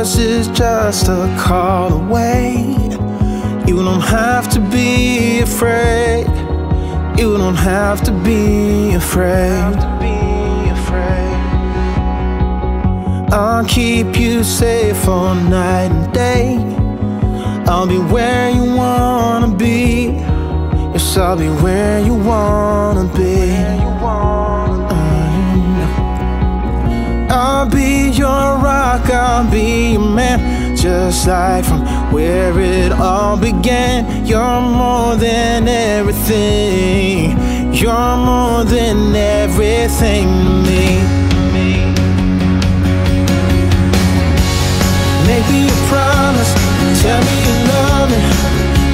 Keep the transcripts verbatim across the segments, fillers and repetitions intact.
ours is just a call away. You don't have to be afraid. You don't have to be afraid. I'll keep you safe all night and day. I'll be where you wanna be. Yes, I'll be where you wanna be. I'll be your rock, I'll be your man. Just like from where it all began. You're more than everything. You're more than everything to me. Make me a promise, tell me you love me,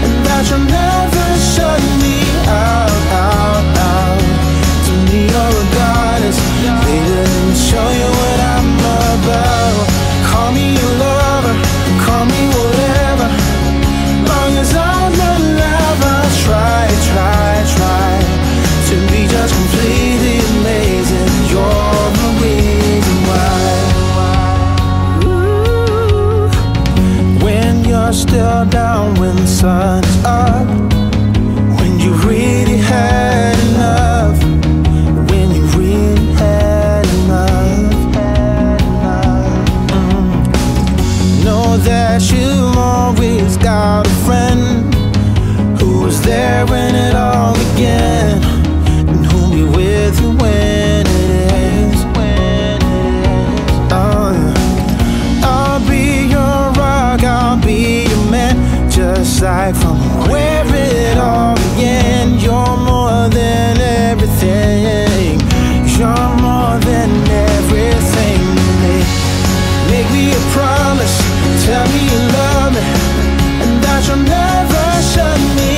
and that you'll never shut me out, out, out. To me you're a goddess, later than show you what I'm about. Call me a lover, call me whatever, long as I'm alive. I try, try, try to be just completely amazing. You're the reason why. You're still down when the sun's up, when you really had enough, when you really had enough, had enough. Mm. Know that you've always got a friend who was there when it all began, and who'll be with you when it ends. When it ends. Uh, I'll be your rock, I'll be. Just like from where it all began. You're more than everything. You're more than everything to me. Make me a promise, tell me you love me, and that you'll never shut me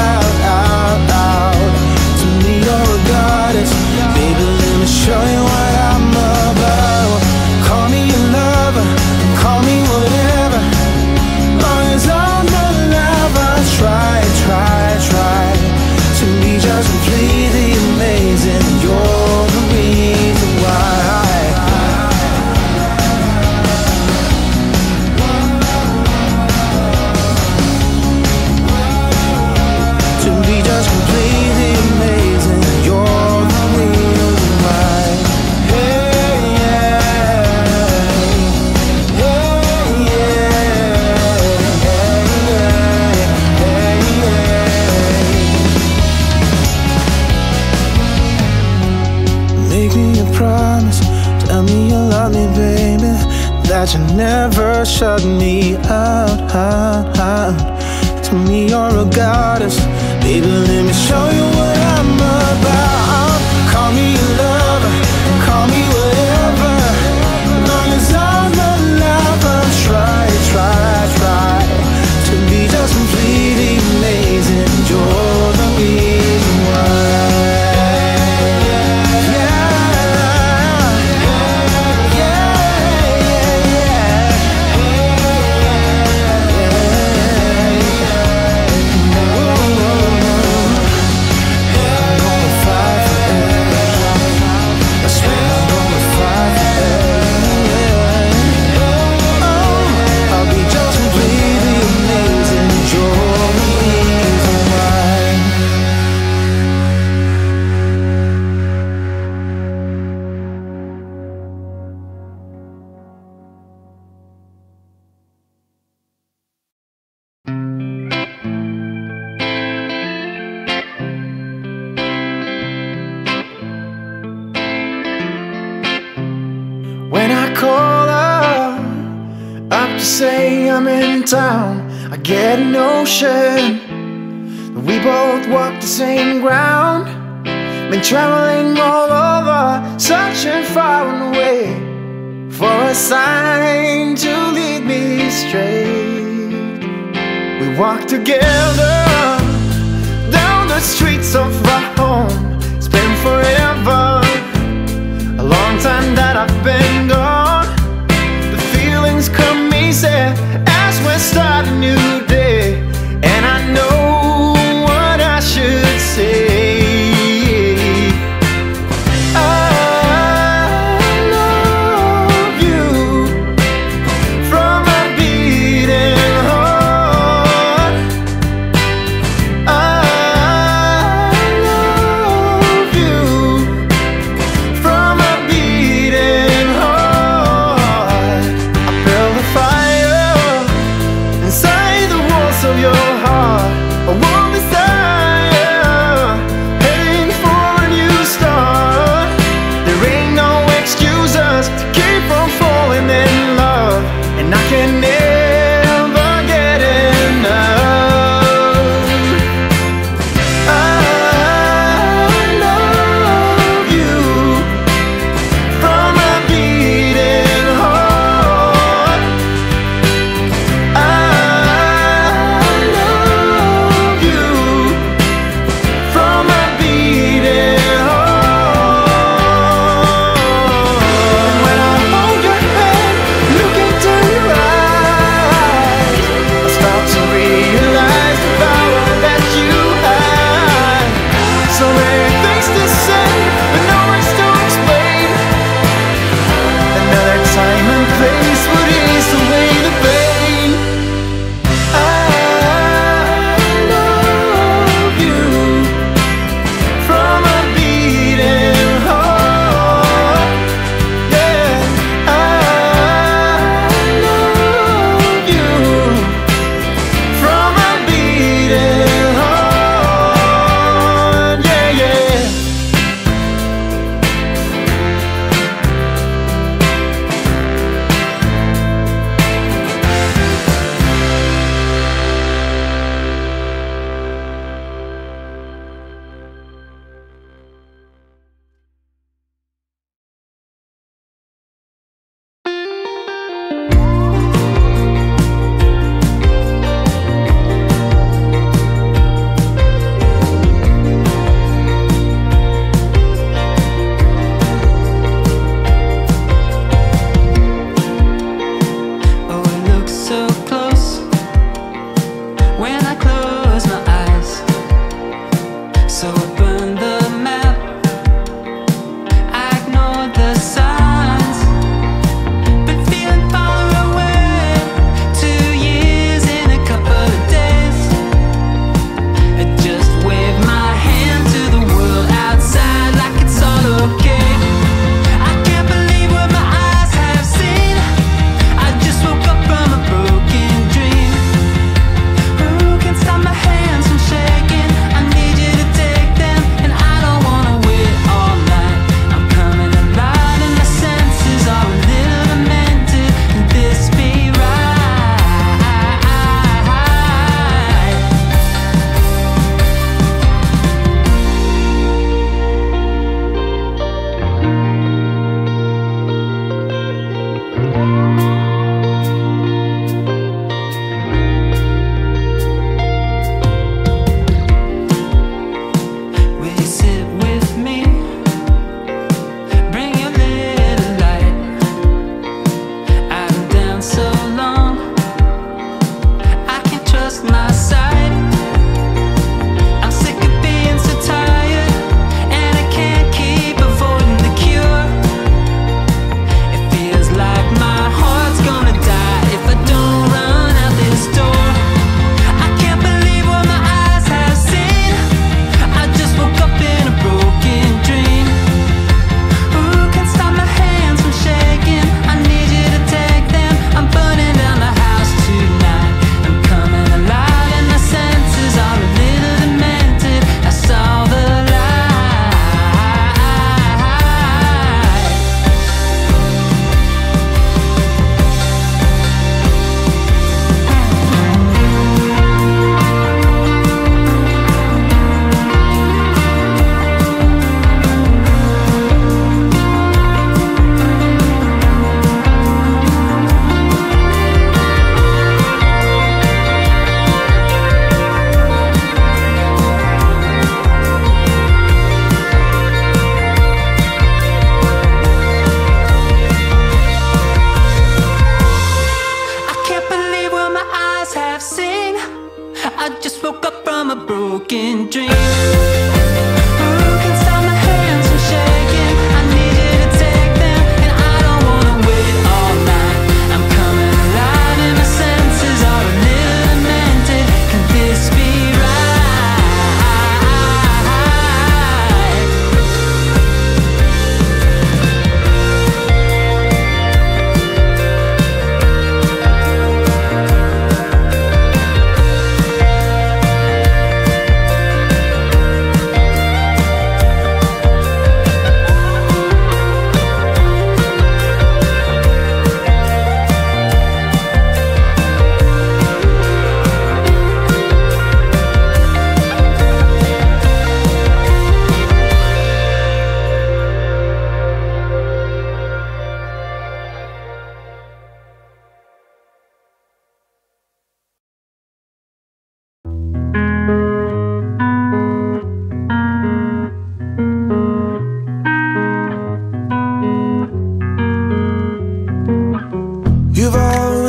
out, out, out. To me you're a goddess, baby let me show you what I'm about. Call me a lover, call me whatever, long as I try, try, try to be just completely amazing. You're the reason why. To be just completely amazing. You're the reason why. Hey, yeah. Hey, yeah. Promise, tell me you love me, baby, that you never shut me out, out, out. To me you're a goddess, baby, let me show you what I'm about. Call me a lover, call me whatever, long as I'm alive. I try, try, try to be just completely amazing. You're the reason why. I get a notion that we both walk the same ground. Been traveling all over, searching far and away for a sign to lead me straight. We walk together down the streets of our home. It's been forever, a long time that I've been gone. The feelings come easy. We'll start a new day, and I know what I should say. I love you from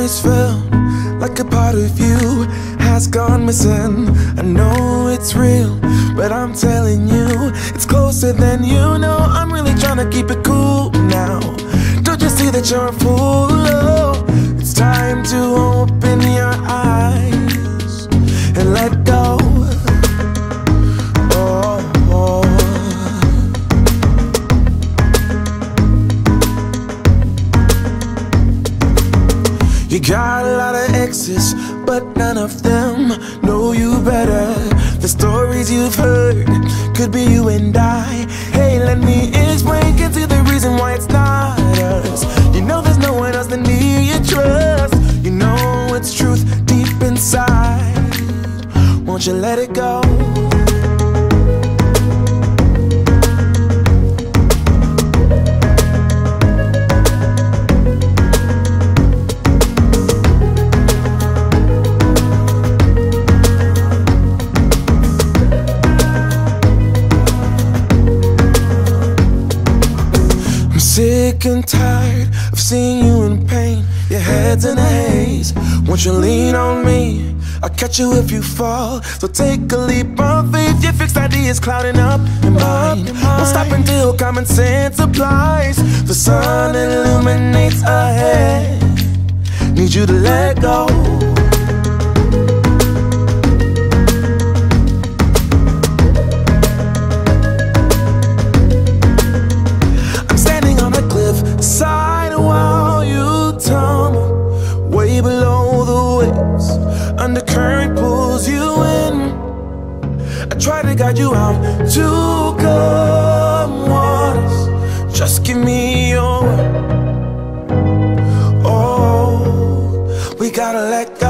always felt like a part of you has gone missing. I know it's real, but I'm telling you, it's closer than you know. I'm really trying to keep it cool now. Don't you see that you're a fool? Oh, it's time to open your eyes and let go. You got a lot of exes, but none of them know you better. The stories you've heard could be you and I. Hey, let me explain, can see the reason why it's not us. You know there's no one else than me you trust. You know it's truth deep inside. Won't you let it go? Sick and tired of seeing you in pain. Your head's in a haze. Won't you lean on me? I'll catch you if you fall. So take a leap of faith. Your fixed ideas clouding up your mind. Won't stop until common sense applies. The sun illuminates ahead. Need you to let go. Undercurrent pulls you in. I try to guide you out to calm waters. Just give me your word. Oh, we gotta let go.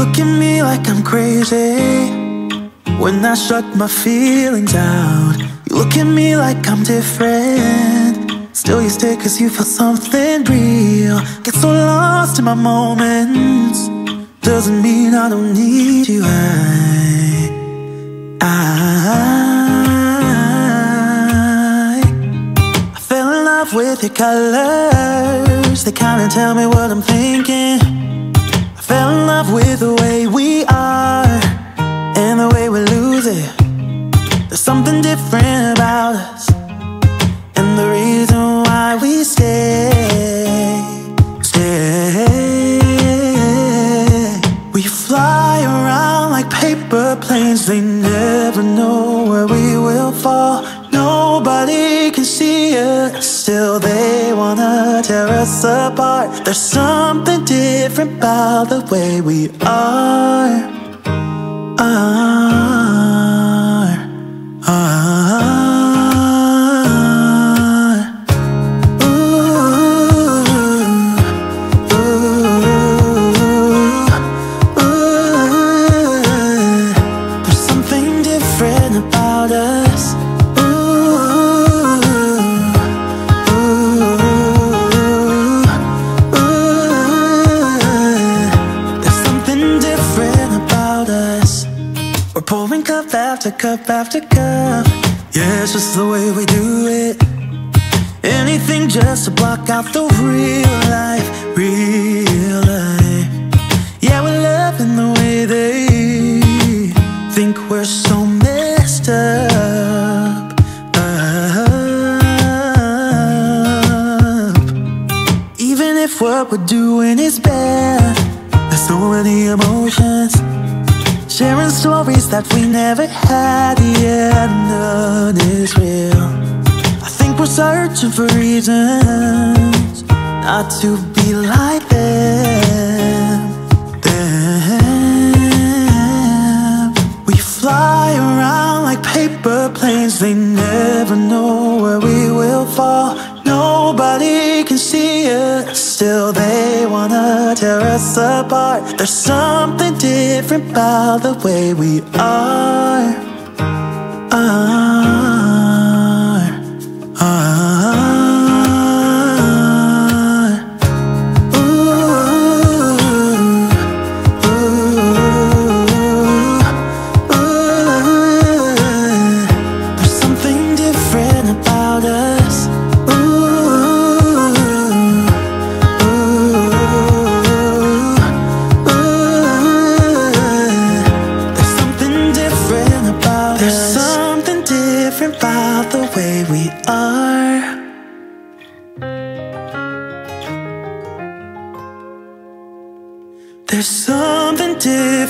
Look at me like I'm crazy when I shut my feelings out. You look at me like I'm different, still you stay cause you feel something real. Get so lost in my moments, doesn't mean I don't need you. I, I, I fell in love with your colors, they kinda tell me what I'm thinking. Fell in love with the way we are and the way we lose it. There's something different about us and the reason why we stay, stay. We fly around like paper planes, they never know where we will fall. Nobody can see us, still they wanna tear us apart. There's something different about the way we are, are, are. Ooh, ooh, ooh. There's something different about us. Pouring cup after cup after cup. Yeah, it's just the way we do it. Anything just to block out the real life, real life. Yeah, we're loving the way they think we're so messed up, up. Even if what we're doing is bad. There's so many emotions, sharing stories that we never had. Yeah, none is real. I think we're searching for reasons not to be like them. Damn. We fly around like paper planes. They never know where we will fall. Nobody can see us, still they wanna tear us apart. There's something different about the way we are, are, are. Ooh, ooh, ooh. There's something different about us. There's something different about the way we are. Give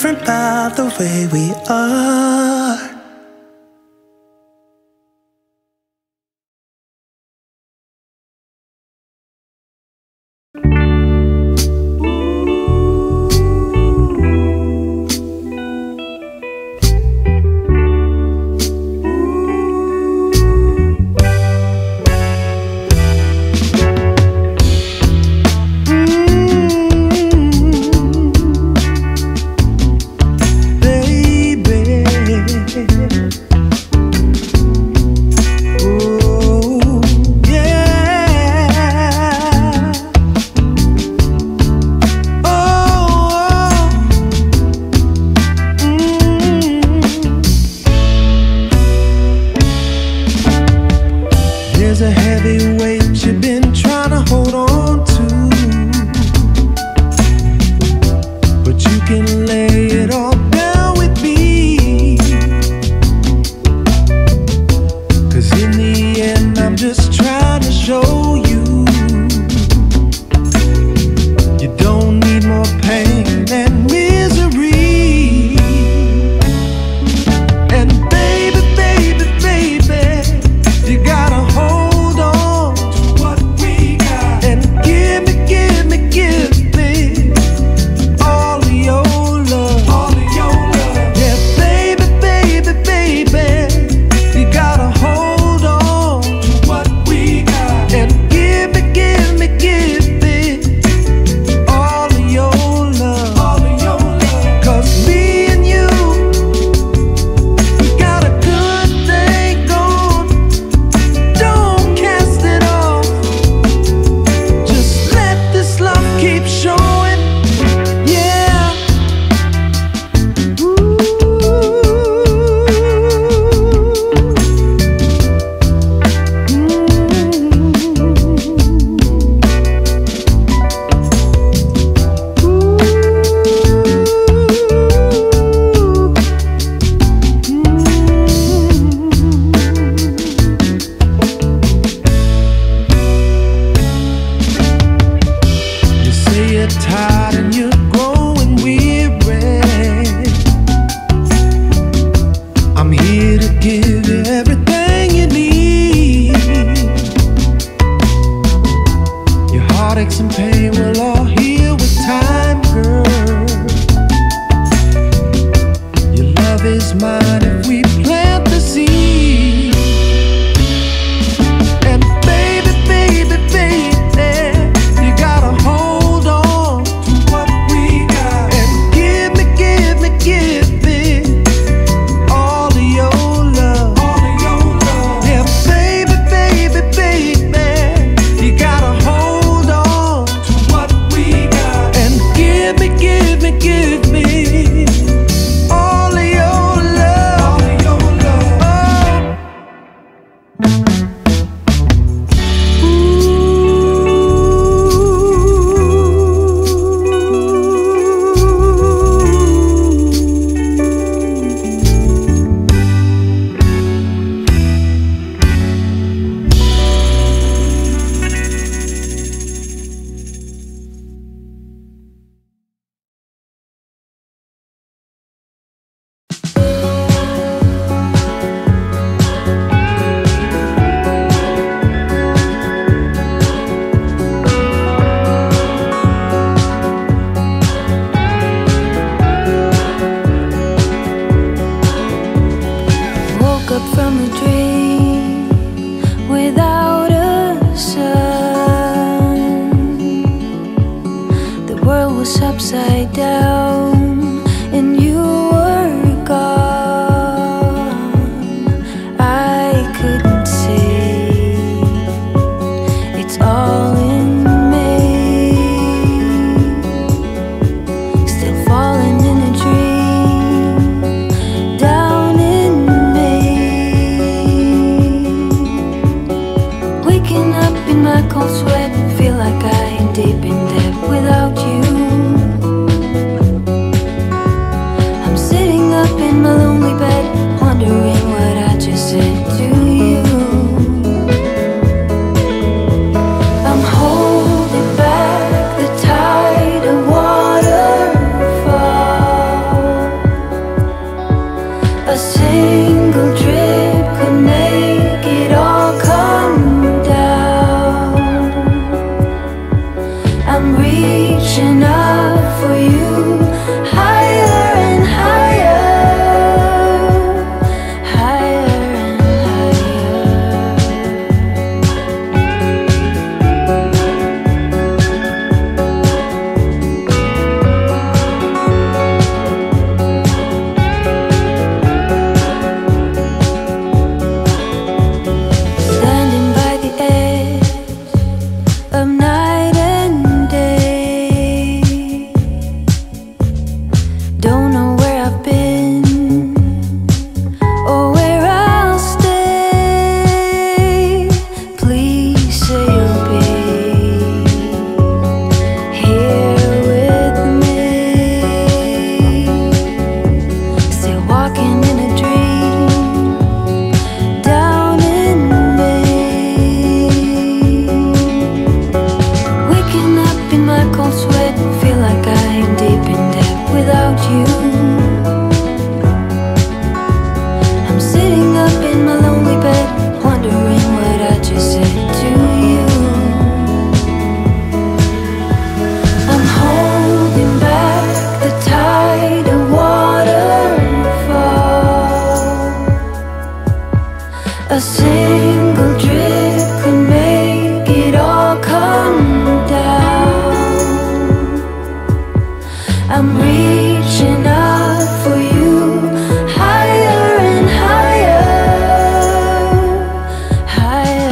me, give me all of your love. upside down and you were gone. I couldn't see, it's all in me, still falling in a dream, down in me. Waking up in my cold sweat, feel like I am deep in debt without you. Reaching up for you, higher and higher, higher and higher. Standing by the edge of night, don't know where I've been or where I'll stay. Please say you'll be here with me, still walking in a dream, down in me. Waking up in my cold sweat, feel like I am deep in debt without you. I'm sitting up in my lonely bed, wondering what I just said to you. I'm holding back the tide of waterfall. A single drip could make it all come down. I'm reaching up for you, higher and higher, higher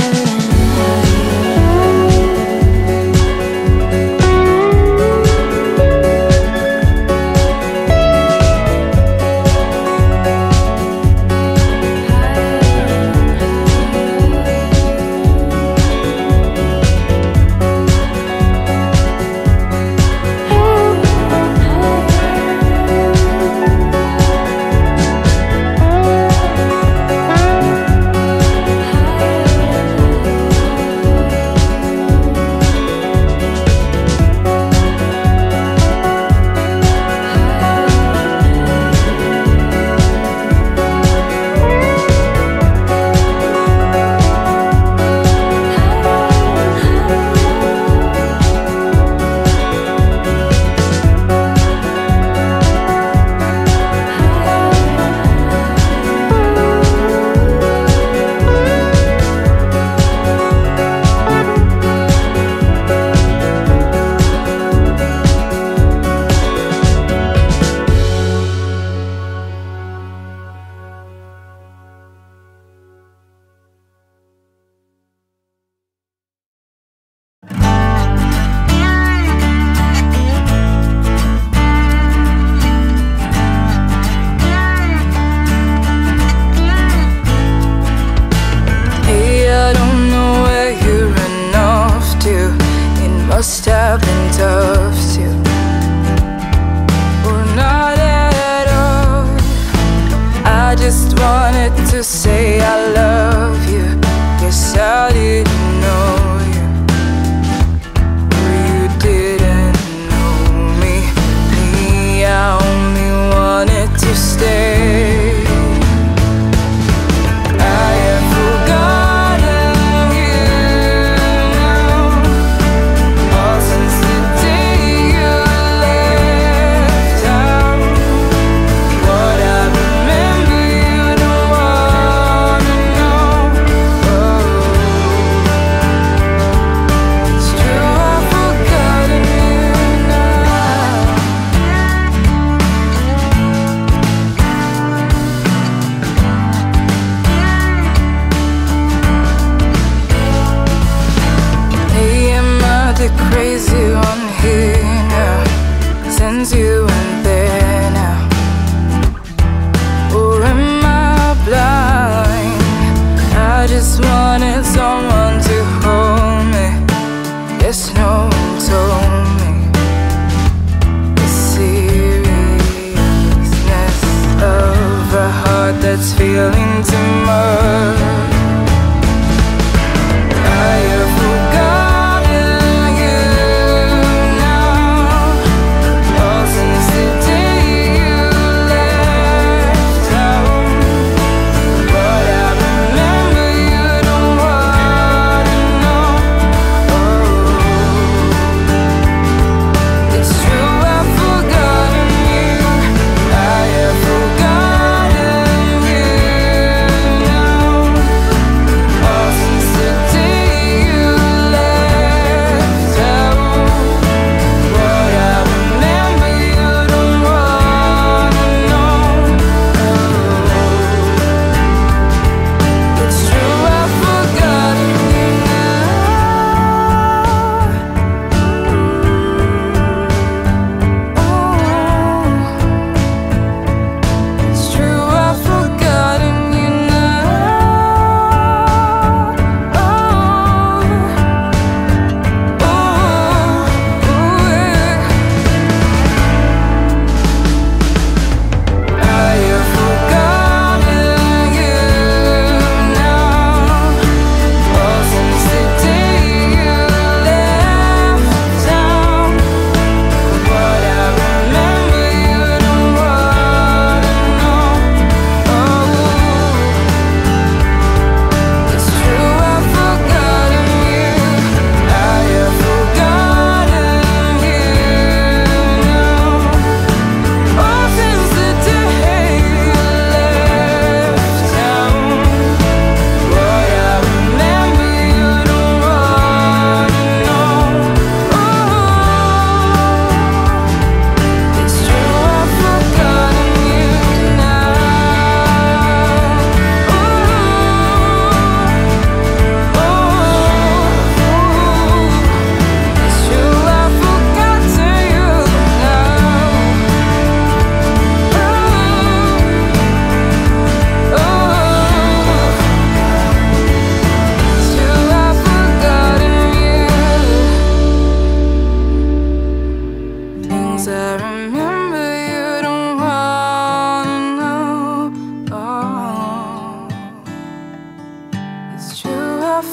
to say I love you. Guess I didn't know you, or you didn't know me. Me, I only wanted to stay. I have forgotten you now, all since the day you left out. What I remember, I the crazy one here now sends you in there now. Or am I blind? I just wanted someone to hold me. Yes, no one told me the seriousness of a heart that's feeling tomorrow. I've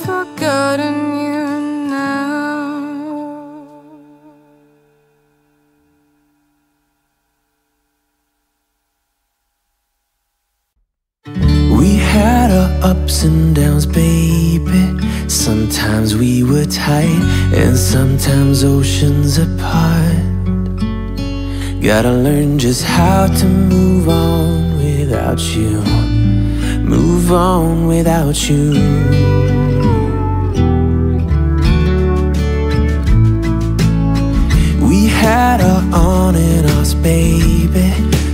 forgotten you now. We had our ups and downs, baby. Sometimes we were tight, and sometimes oceans apart. Gotta learn just how to move on without you. Move on without you. Had our on and offs, baby.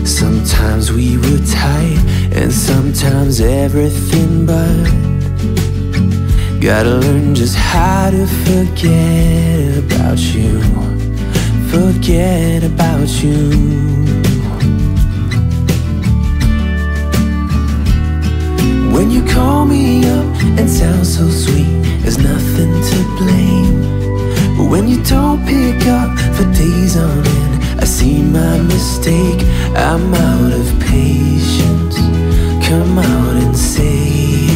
Sometimes we were tight, and sometimes everything but. Gotta learn just how to forget about you. Forget about you. When you call me up and sound so sweet, there's nothing to blame. But when you don't pick up for days on end, I see my mistake. I'm out of patience. Come out and say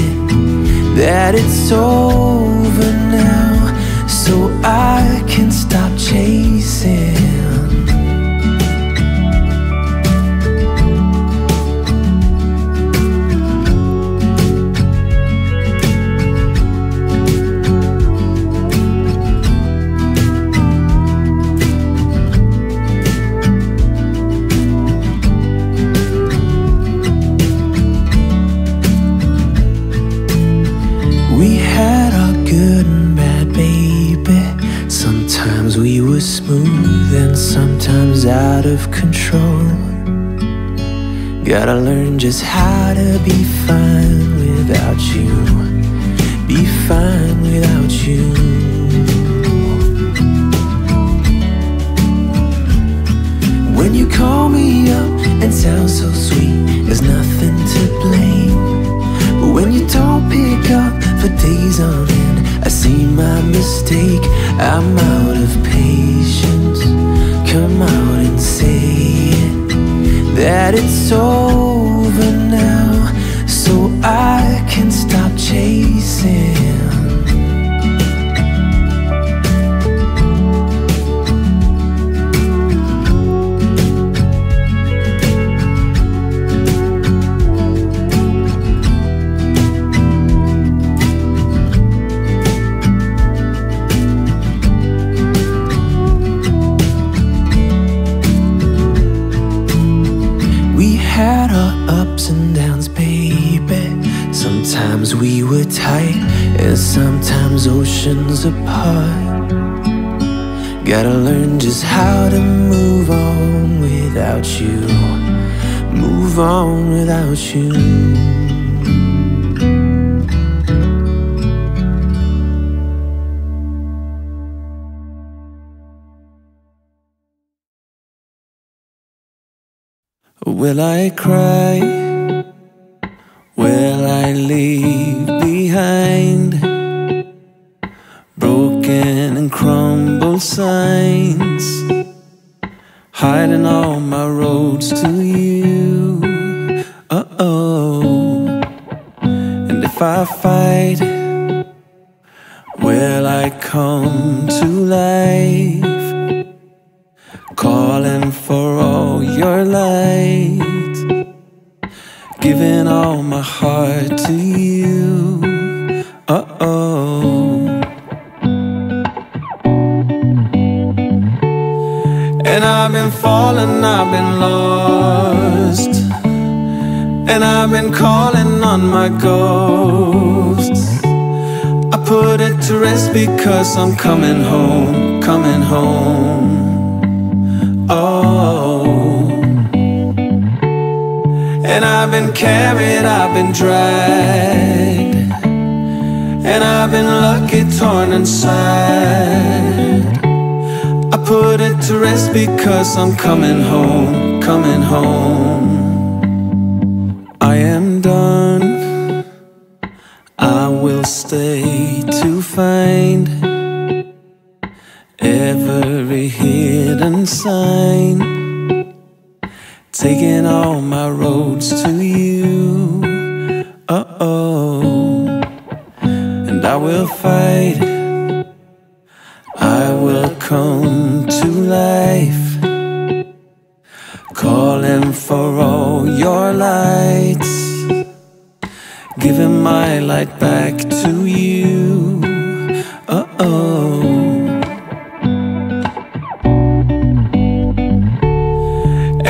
it, that it's over now, so I can stop chasing. Out of control. Gotta learn just how to be fine without you. Be fine without you. I'm out of patience, come out and say it, that it's over now, so I can stop chasing. Had our ups and downs, baby. Sometimes we were tight, and sometimes oceans apart. Gotta learn just how to move on without you, move on without you. Will I cry? Will I leave behind broken and crumbled signs, hiding all my roads to you? Uh-oh. And if I fight, will I come to life, calling for all your light, giving all my heart to you? Uh-oh. And I've been falling, I've been lost, and I've been calling on my ghosts. I put it to rest because I'm coming home, coming home. Oh, and I've been carried, I've been dragged, and I've been lucky, torn inside. I put it to rest because I'm coming home, coming home. I am done, I will stay to find every hidden sign, taking all my roads to you. Uh-oh. And I will fight, I will come to life, calling for all your lights, giving my light back to you. Uh-oh.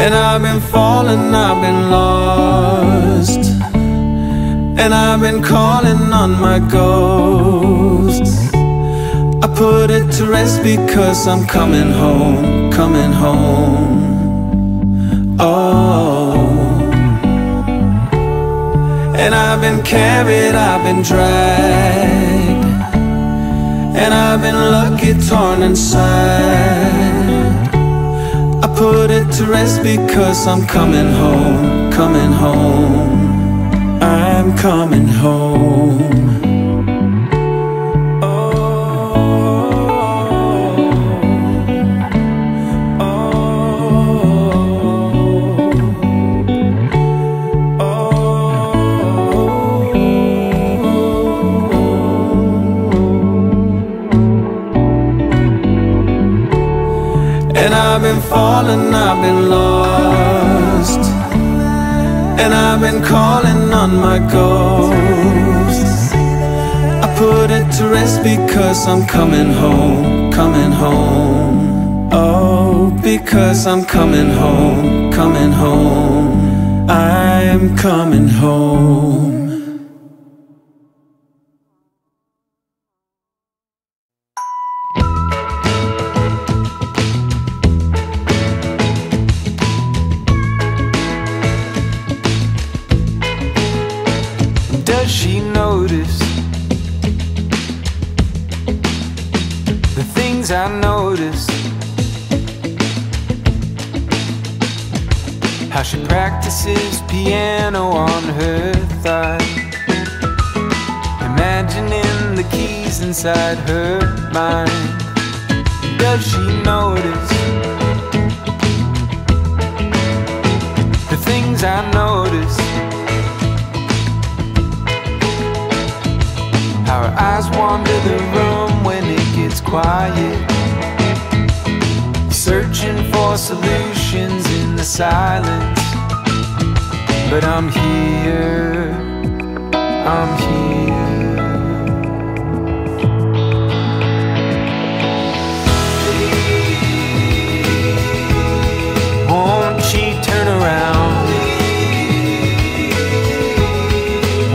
And I've been falling, I've been lost, and I've been calling on my ghosts. I put it to rest because I'm coming home, coming home. Oh. And I've been carried, I've been dragged, and I've been lucky, torn inside. I put it to rest because I'm coming home, coming home. I'm coming home. And I've been falling, I've been lost, and I've been calling on my ghosts. I put it to rest because I'm coming home, coming home. Oh, because I'm coming home, coming home. I'm coming home. I noticed how she practices piano on her thigh, imagining the keys inside her mind. does she notice the things I notice? How her eyes wander the room when it gets quiet, searching for solutions in the silence. But I'm here, I'm here. Won't she turn around?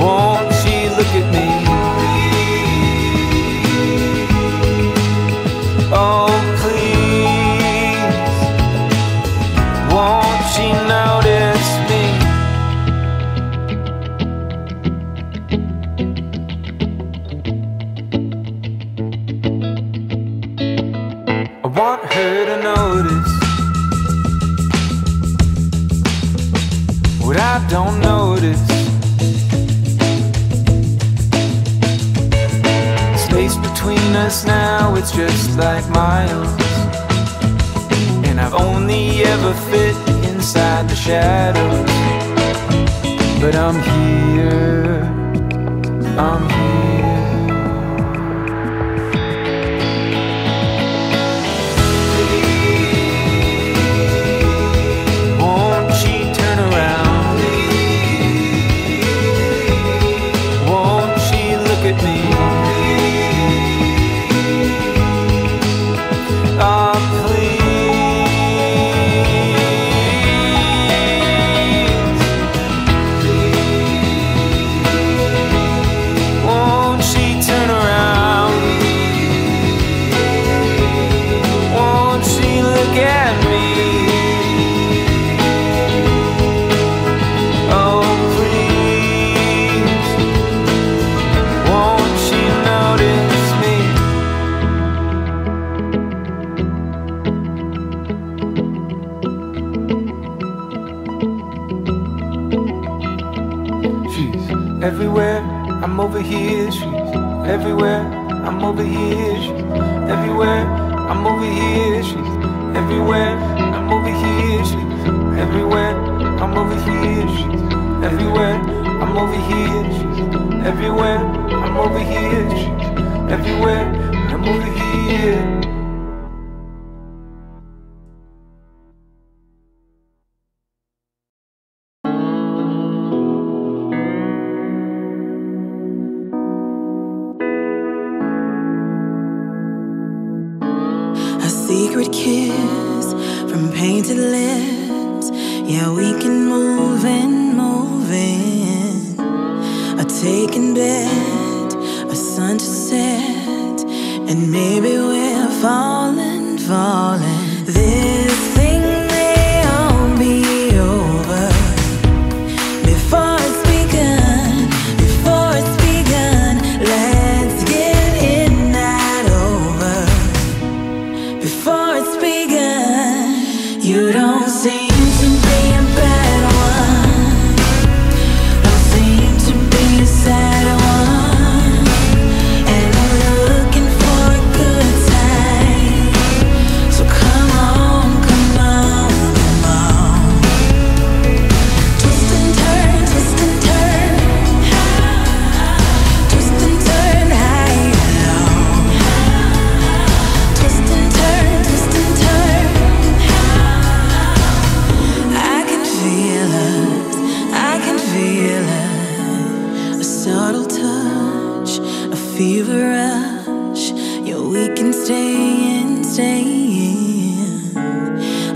Won't she look at me? Oh please, won't she notice me? I want her to notice what I don't notice. Space between us now, it's just like miles, and I've only ever fit inside the shadows. But I'm here, I'm here. Won't she turn around? Everywhere, I'm over here, she's everywhere, I'm over here, she's everywhere, I'm over here, she's everywhere, I'm over here, she's everywhere, I'm over here, she's everywhere, I'm over here, she's everywhere, I'm over here, she's everywhere, I'm over here. Secret kiss from painted lips. Yeah, we can move in, move in. A taken bed, a sun to set, and maybe we're falling, falling. This thing may all be over before it's begun, before it's begun. Let's get in that over before it's begun. You don't seem to be a bad one, don't seem to be a sad one, and I'm looking for a good time. So come on, come on, come on. Twist and turn, twist and turn, twist and turn high and low, twist and turn. Subtle touch, a fever rush. Yeah, we can stay in, stay in.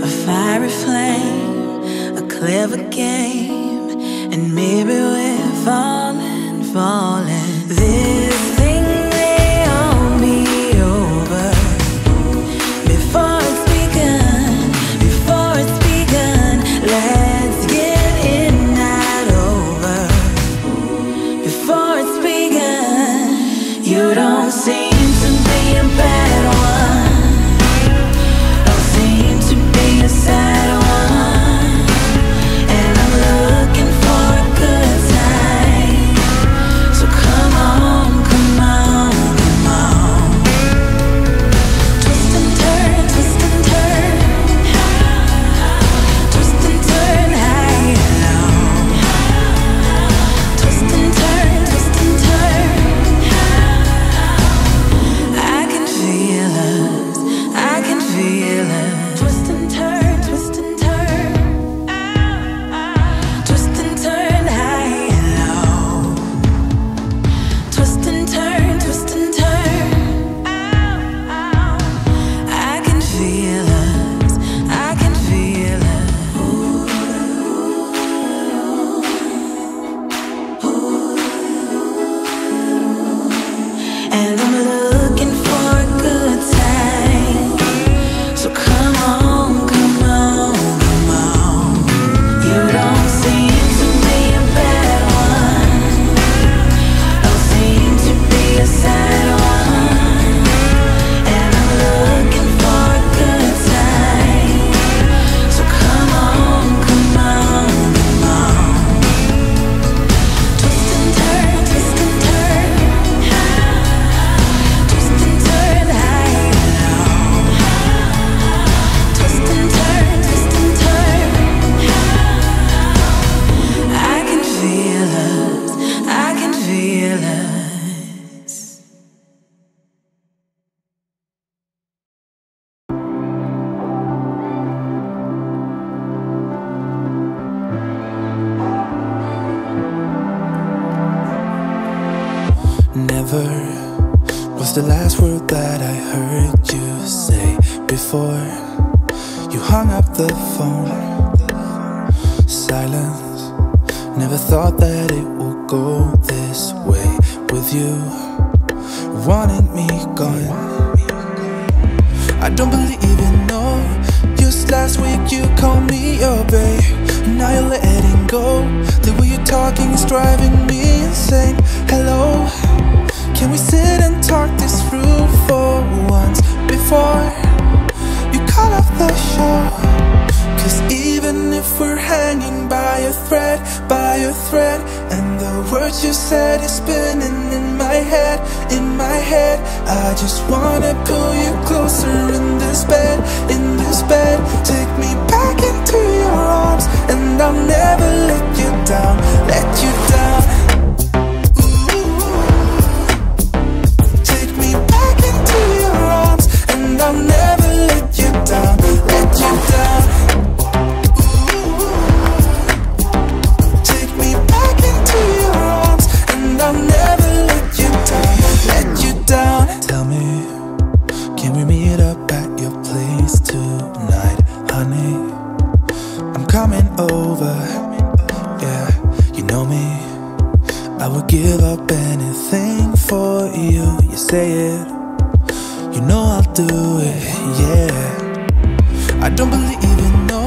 A fiery flame, a clever game, and maybe we're falling, falling. This thing may all be over before it's begun, before it's begun. Let's get in that over before it's begun. You don't seem to be a bad one, don't seem to be a sad one, and I'm looking for a good before you hung up the phone. Silence, never thought that it would go this way with you wanting me gone. I don't believe in no use. Last week you called me your babe, now you're letting go. The way you're talking is driving me insane. Hello, can we sit and talk this through for once before you cut off the show? Cause even if we're hanging by a thread, by a thread, and the words you said is spinning in my head, in my head, I just wanna pull you closer in this bed, in this bed. Take me back into your arms, and I'll never let you down, let you down. I'll never let you down, let you down. Ooh, take me back into your arms, and I'll never let you down, let you down. Tell me, can we meet up at your place tonight, honey? I'm coming over, yeah, you know me. I would give up anything for you, you say it. You know I'll do it, yeah. I don't believe in no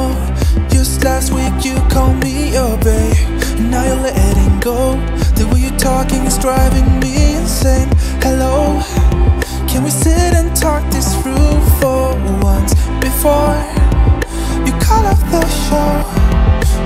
use. Last week you called me your babe, now you're letting go. The way you're talking is driving me insane. Hello, can we sit and talk this through for once before you cut off the show?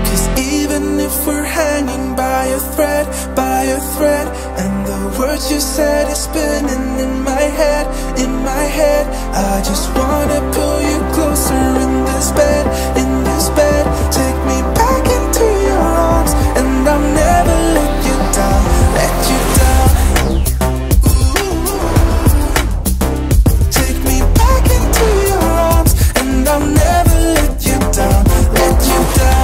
Cause even if we're hanging by a thread, by a thread, and the words you said is spinning in my head, in my head, I just wanna pull you closer in this bed, in this bed. Take me back into your arms, and I'll never let you down, let you down. Ooh, take me back into your arms, and I'll never let you down, let you down.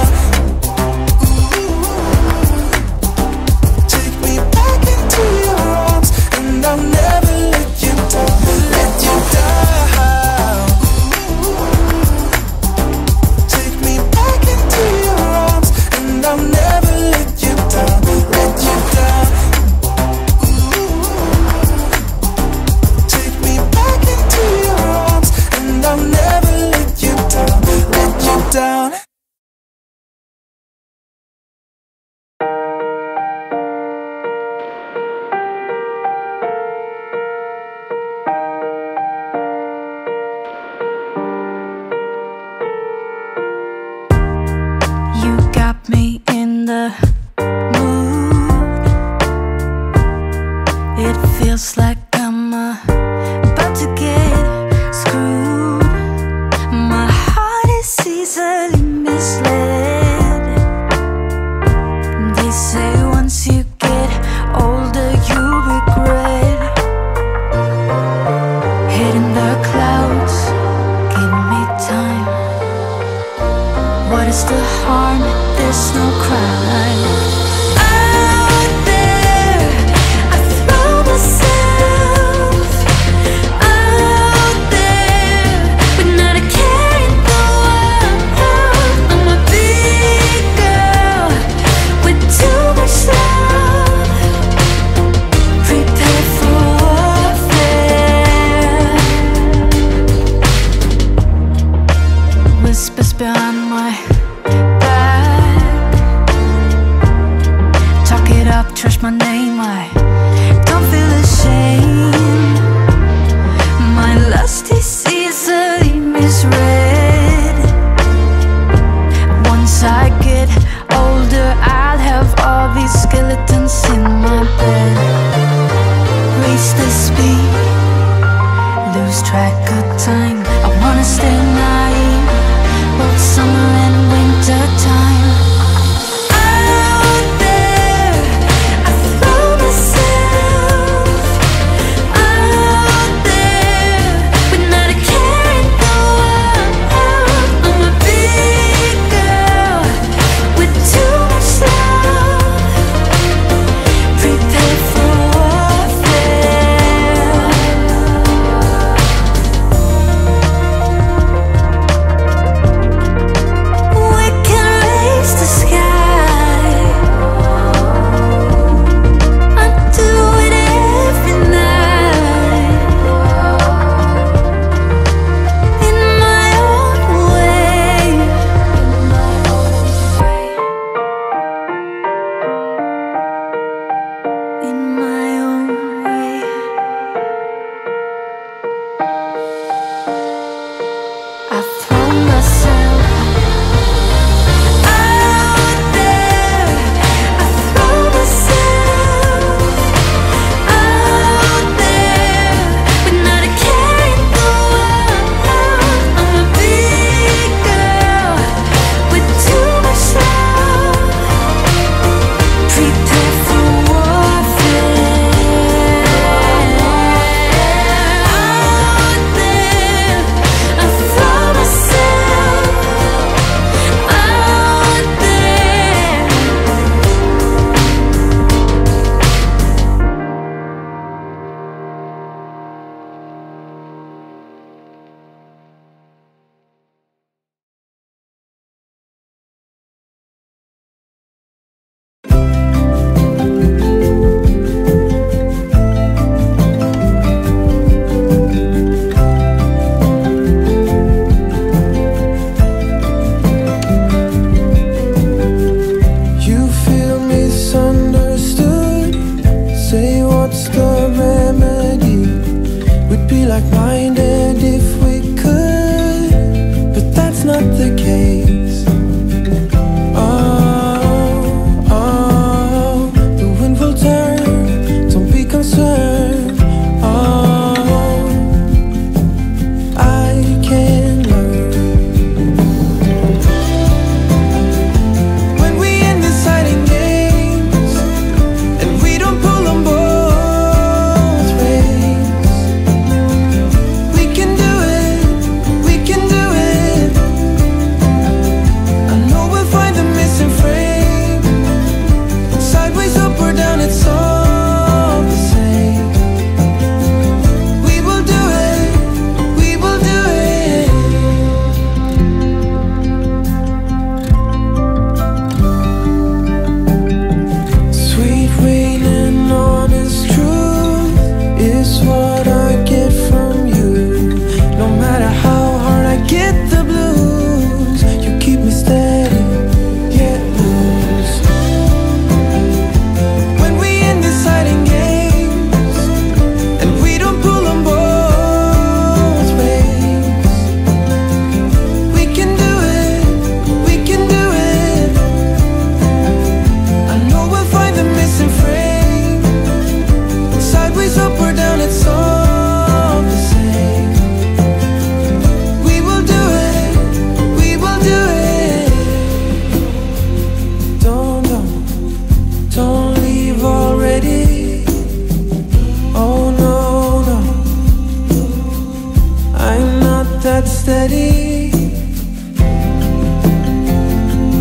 but steady.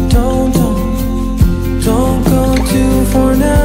Don't, don't, don't go too far now.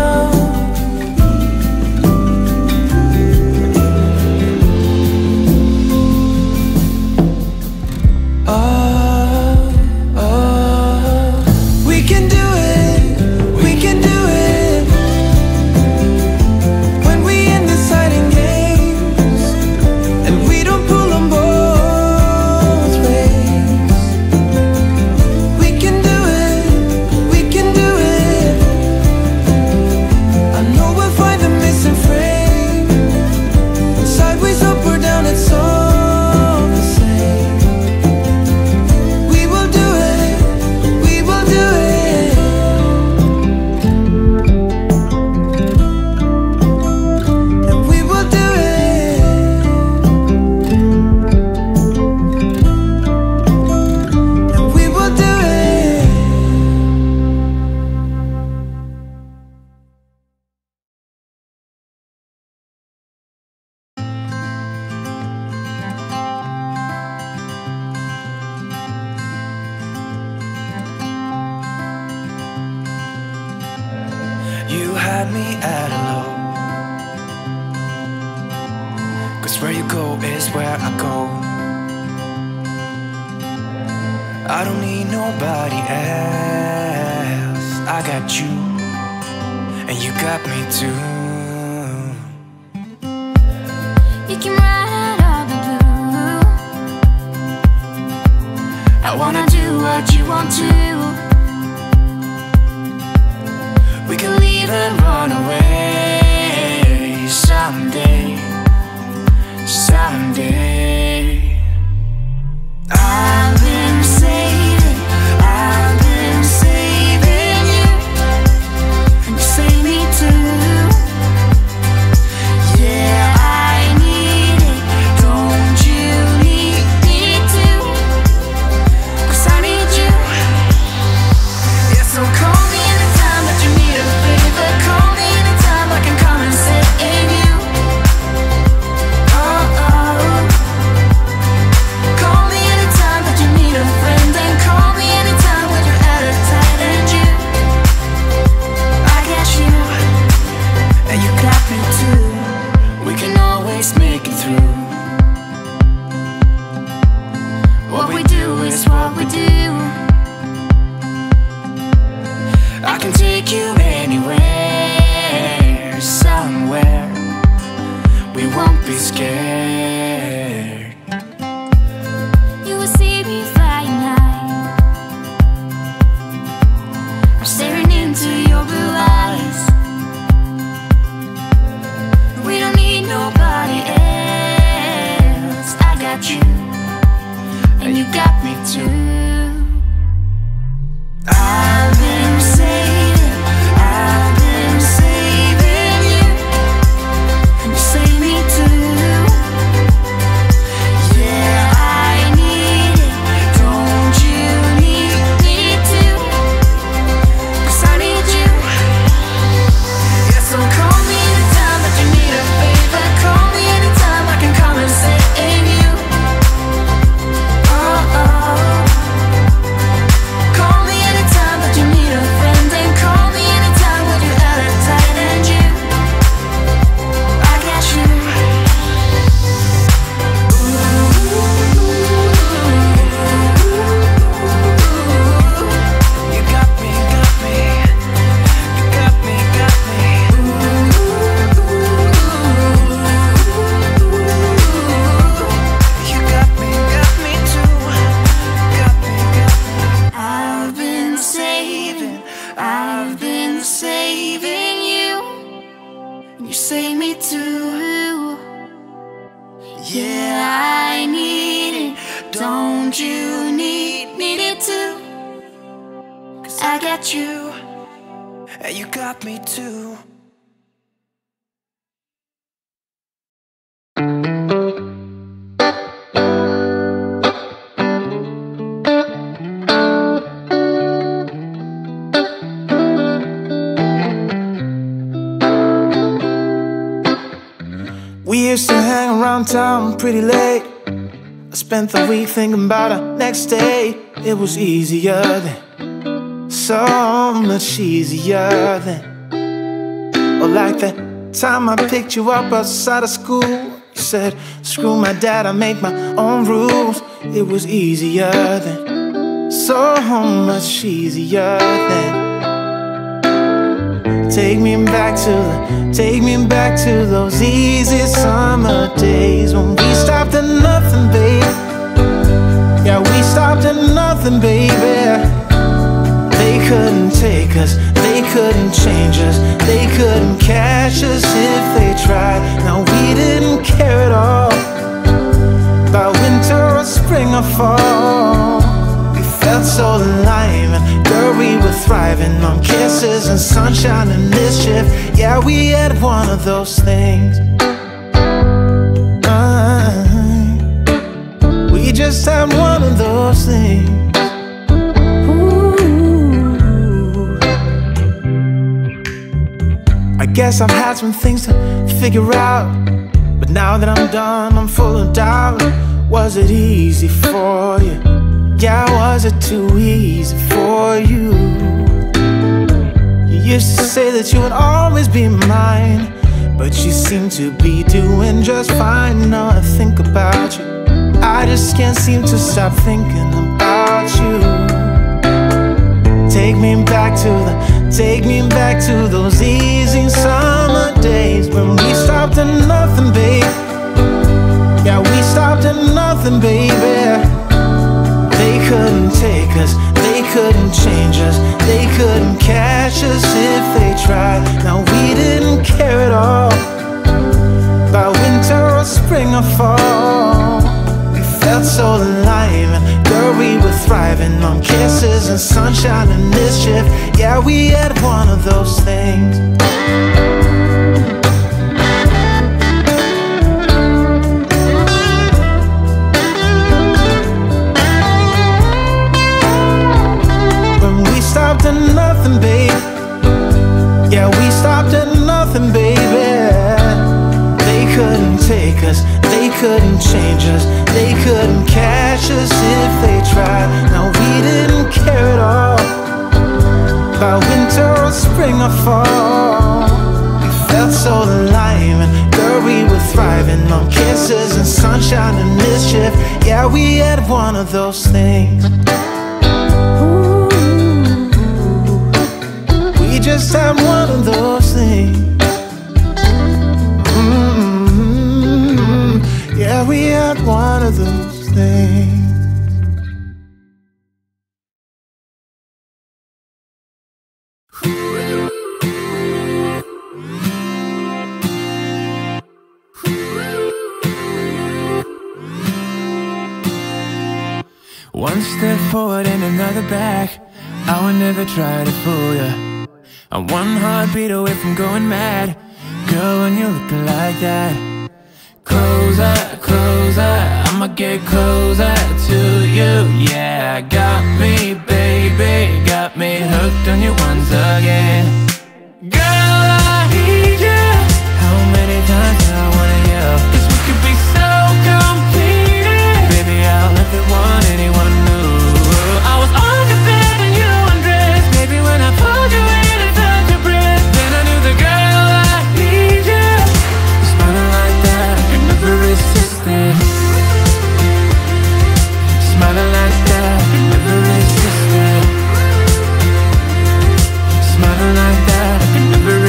Spent the week thinking about her next day. It was easier then, so much easier then. Or like that time I picked you up outside of school. You said, screw my dad, I make my own rules. It was easier then, so much easier then. Take me back to the, take me back to those easy summer days when we stopped at nothing, baby. Yeah, we stopped at nothing, baby. They couldn't take us, they couldn't change us, they couldn't catch us if they tried. Now we didn't care at all about winter or spring or fall. We felt so alive, and girl, we were thriving on kisses and sunshine and mischief. Yeah, we had one of those things. We just had one of those things. Ooh. I guess I've had some things to figure out, but now that I'm done, I'm full of doubt. Was it easy for you? Yeah, was it too easy for you? You used to say that you would always be mine, but you seem to be doing just fine. Now I think about you, I just can't seem to stop thinking about you. Take me back to the, take me back to those easy summer days when we stopped at nothing, baby. Yeah, we stopped at nothing, baby. They couldn't take us, they couldn't change us, they couldn't catch us if they tried. Now we didn't care at all about winter or spring or fall. Felt so alive, and girl, we were thriving on kisses and sunshine and mischief. Yeah, we had one of those things. When we stopped at nothing, baby. Yeah, we stopped at nothing, baby. They couldn't take us, they couldn't change us, they couldn't catch us if they tried. Now we didn't care at all about winter or spring or fall. We felt so alive, and girl, we were thriving on kisses and sunshine and mischief. Yeah, we had one of those things. Ooh, we just had one of those things. Yeah, we had one of those things. One step forward and another back. I would never try to fool ya. I'm one heartbeat away from going mad. Girl, when you look like that, closer, closer, I'ma get closer to you. Yeah, got me, baby, got me hooked on you once again. Girl, I need you. How many times do I wanna yell? 'Cause we could be so complicated. Baby, I'll let the one anyone know. I was under bed and you undressed. Baby, when I pulled you in and felt your breath, then I knew the girl. Smiling like that, could never resist it. Smiling like that, I could never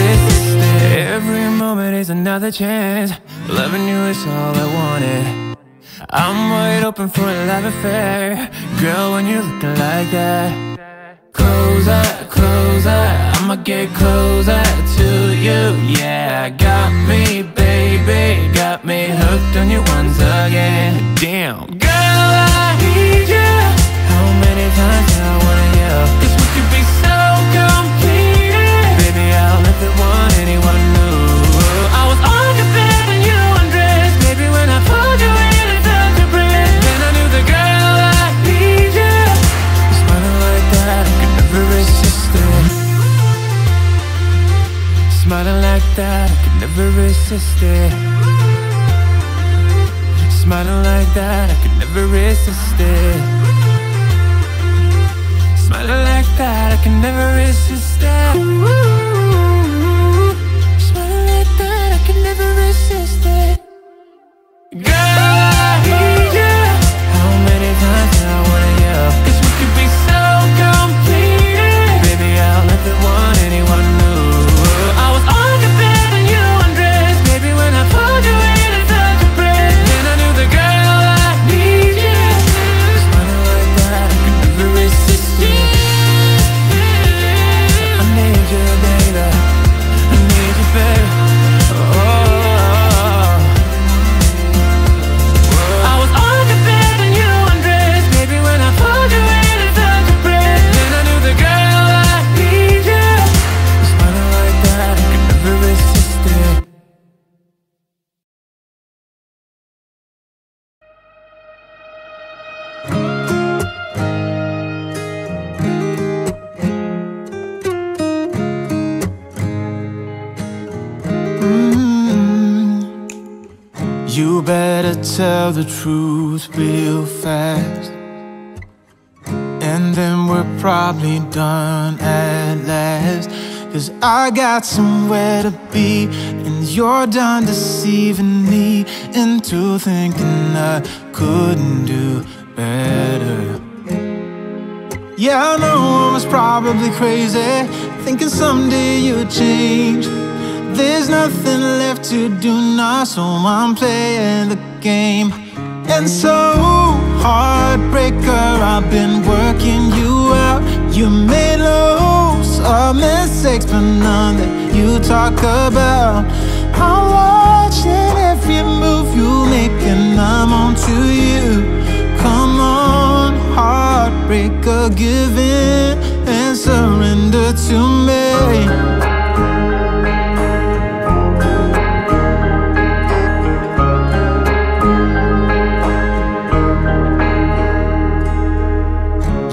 resist it. Every moment is another chance. Loving you is all I wanted. I'm wide open for a love affair. Girl, when you're looking like that, closer, closer, I'ma get closer to you. Yeah, got me, baby, got me hooked on you once again. Damn, girl, I need you. How many times do I wanna yell? 'Cause we could be so complicated. Baby, I'll let the one anyone know. I was on your bed and you undressed. Baby, when I pulled you in and felt your breath, then I knew the girl I need you. Smiling like that, I could never resist it. Smiling like that, I could never resist it. Smiling like that, I could never resist it. never resisted. Smiling like that, I can never resist it. Smiling like that, I can never resist it. You better tell the truth real fast, and then we're probably done at last. Cause I got somewhere to be, and you're done deceiving me into thinking I couldn't do better. Yeah, I know I was probably crazy, thinking someday you'd change. There's nothing left to do now, so I'm playing the game. And so, heartbreaker, I've been working you out. You made loads of mistakes, but none that you talk about. I'm watching every move you make and I'm on to you. Come on, heartbreaker, give in and surrender to me.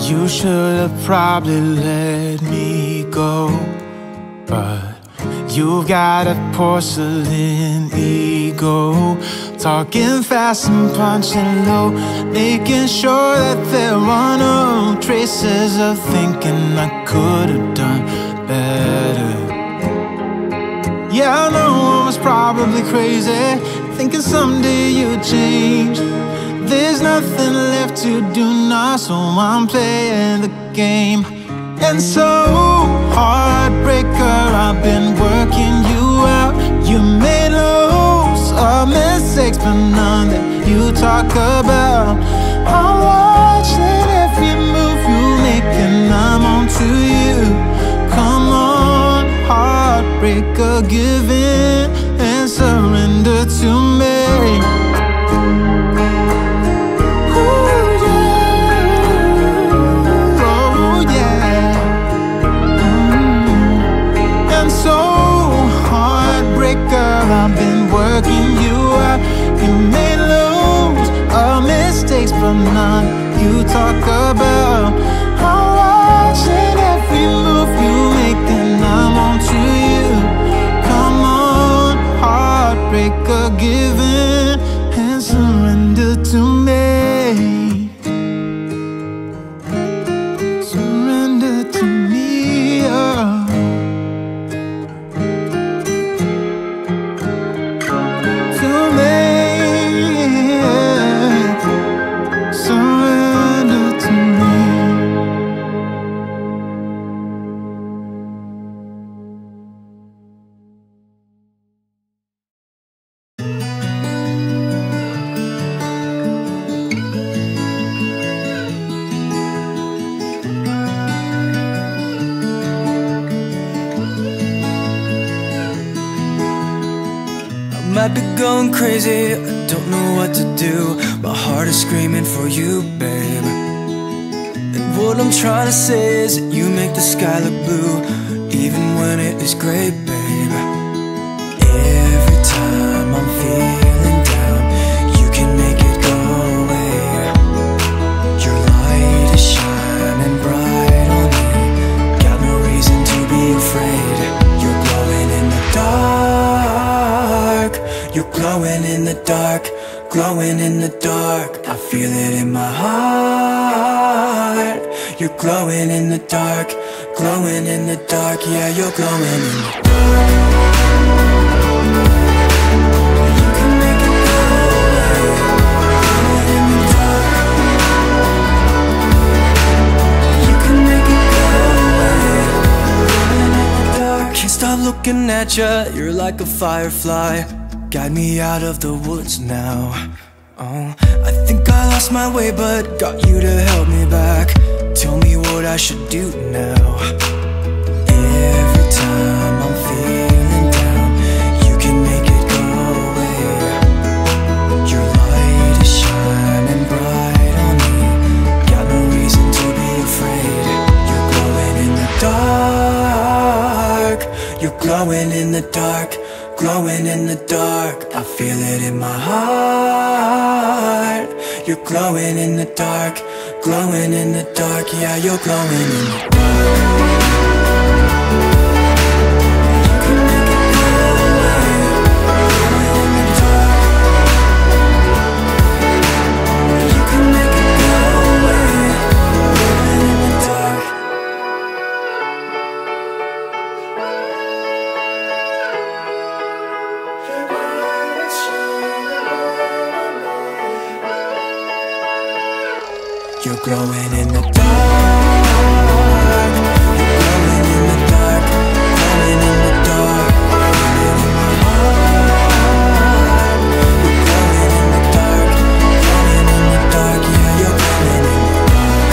You should've probably let me go, but you've got a porcelain ego, talking fast and punching low, making sure that there are no traces of thinking I could've done better. Yeah, I know I was probably crazy, thinking someday you'd change. There's nothing left to do now, so I'm playing the game. And so, heartbreaker, I've been working you out. You made loads of mistakes, but none that you talk about. I'm watching every move you make and I'm on to you. Come on, heartbreaker, give in and surrender to me. I've been working you out. You made loads of mistakes, but none you talk about. I'm watching every move you make and I'm on to you. Come on, heartbreaker, give in and surrender to me. Surrender to me, oh. I've been going crazy, I don't know what to do. My heart is screaming for you, babe. And what I'm trying to say is you make the sky look blue, even when it is gray, babe. Every time I'm feeling down, you can make it go away. Your light is shining bright on me, got no reason to be afraid. You're glowing in the dark. You're glowing in the dark. glowing in the dark, I feel it in my heart. You're glowing in the dark, glowing in the dark, yeah, you're glowing in the dark. You can make it go away, glowing in the dark. You can make it go away, glowing in the dark. Can't stop looking at ya, you're like a firefly. Guide me out of the woods now. Oh, I think I lost my way, but got you to help me back. Tell me what I should do now. Every time I'm feeling down, you can make it go away. Your light is shining bright on me. Got no reason to be afraid. You're glowing in the dark. You're glowing in the dark. Glowing in the dark, I feel it in my heart. You're glowing in the dark, glowing in the dark, yeah, you're glowing in the dark. You can make it go away, glowing in the dark. You can make it go away, glowing in the dark. You're glowing in the dark. You're glowing in the dark. Glowing in the dark. Glowing in my heart. You're glowing in the dark. Glowing in the dark. Yeah, you're glowing in the dark.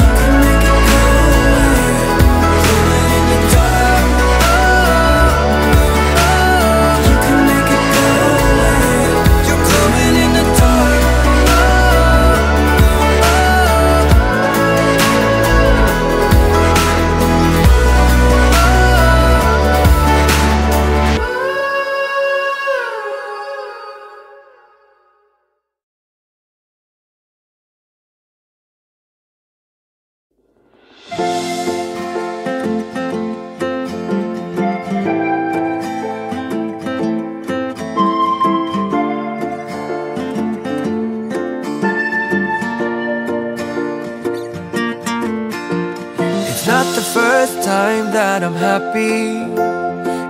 You can make it go away. Glowing in the dark. You can make it go away. You're glowing in the dark. That I'm happy,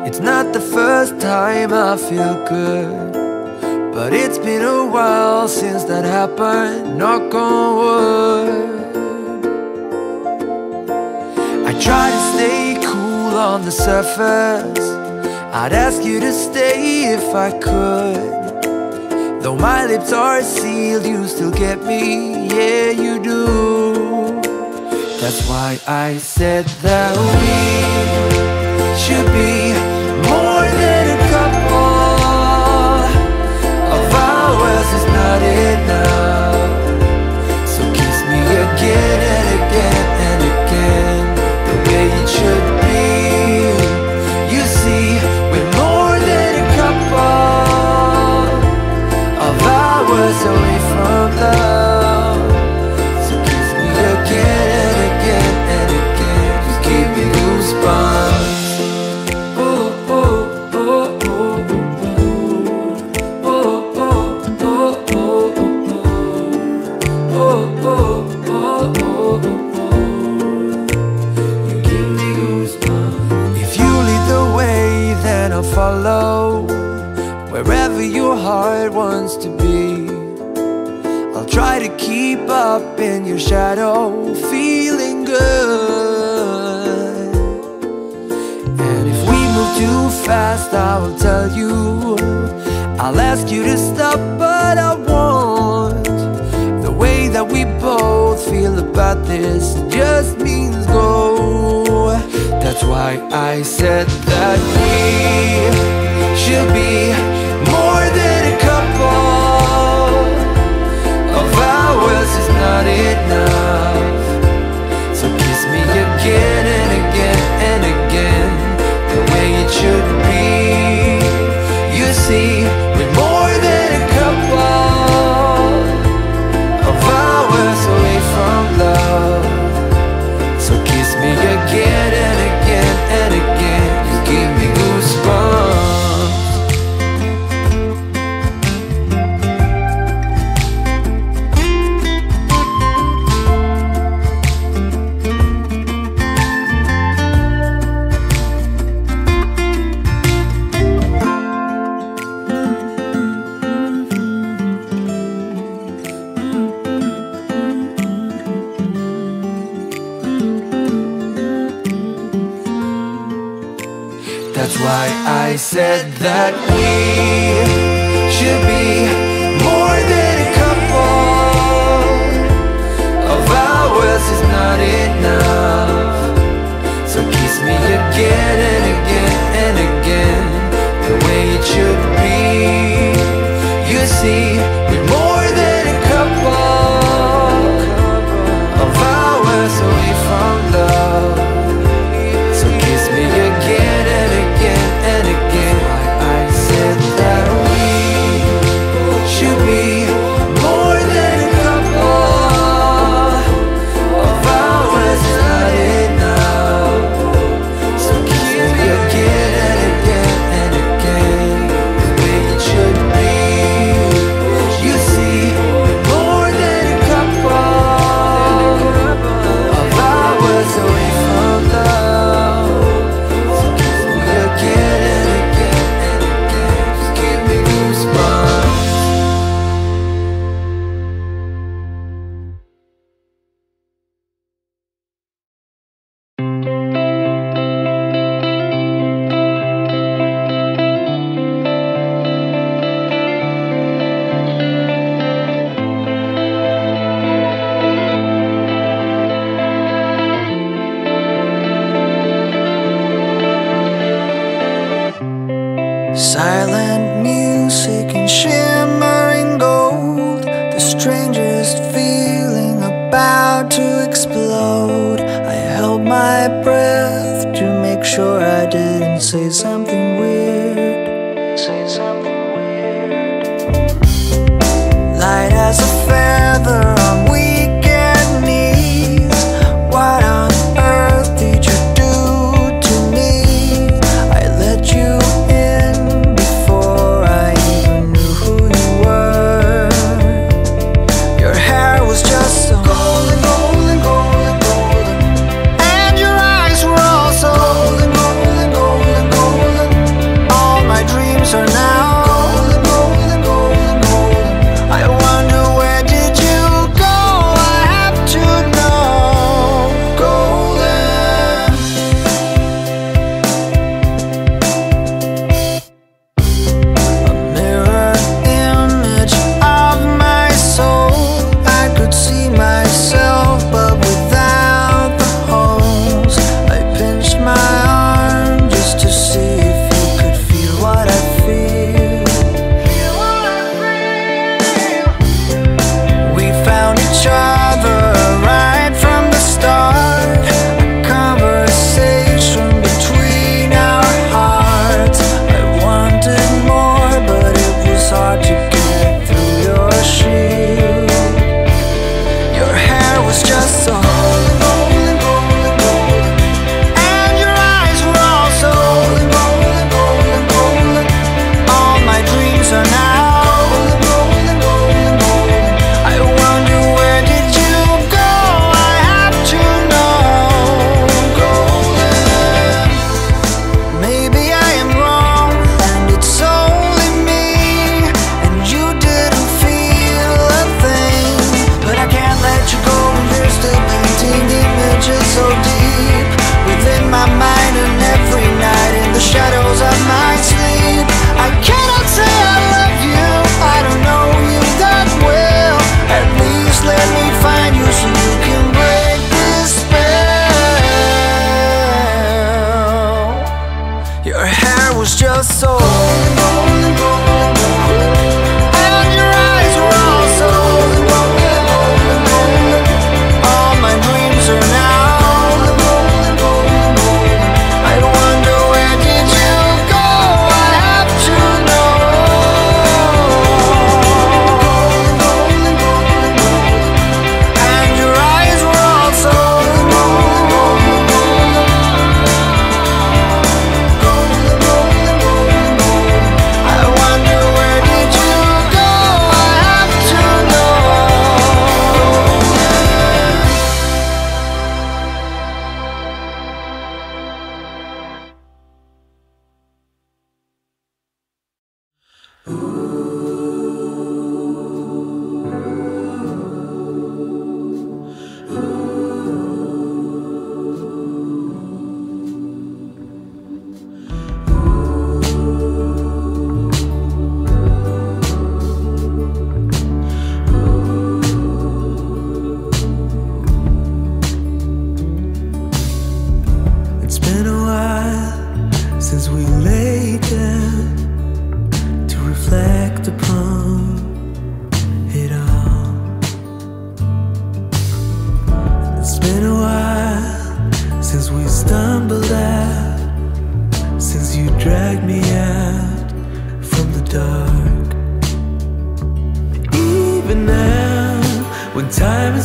it's not the first time I feel good, but it's been a while since that happened, knock on wood. I try to stay cool on the surface, I'd ask you to stay if I could. Though my lips are sealed, you still get me, yeah you do. That's why I said that we should be more than a couple. Of hours is not enough, so kiss me again and again and again, the way it should be. You see, we're more than a couple. Of hours away from love, so kiss me again. Follow wherever your heart wants to be. I'll try to keep up in your shadow, feeling good. And if we move too fast, I will tell you. I'll ask you to stop, but I won't. The way that we both feel about this just means go. That's why I said that we should be more than a couple. Of hours is not enough, so kiss me again and again and again, the way it should be. You see, we're more than a couple. Of hours away from love, so kiss me again and again and again, you give me goosebumps. why I said that we should be more than a couple. Of hours is not enough, so kiss me again and again and again, the way it should be. You see, we're more than a couple. Of hours away from love,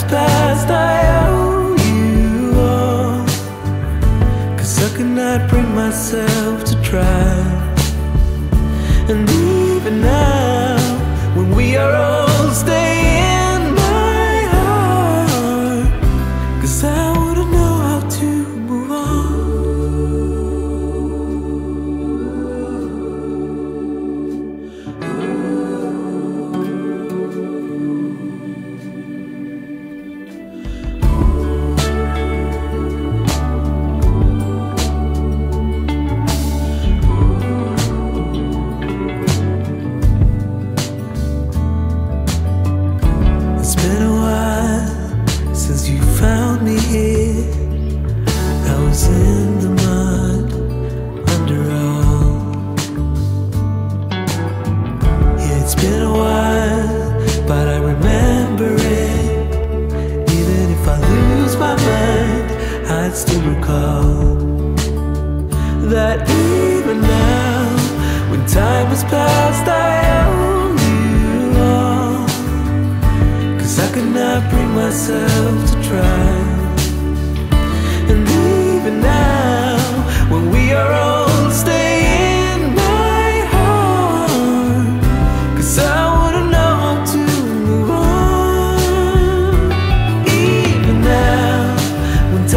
has passed, I owe you all, 'cause I could not bring myself to try. And even now, when we are old, stay in my heart, 'cause I wanna know how to move on.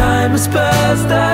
Time has passed.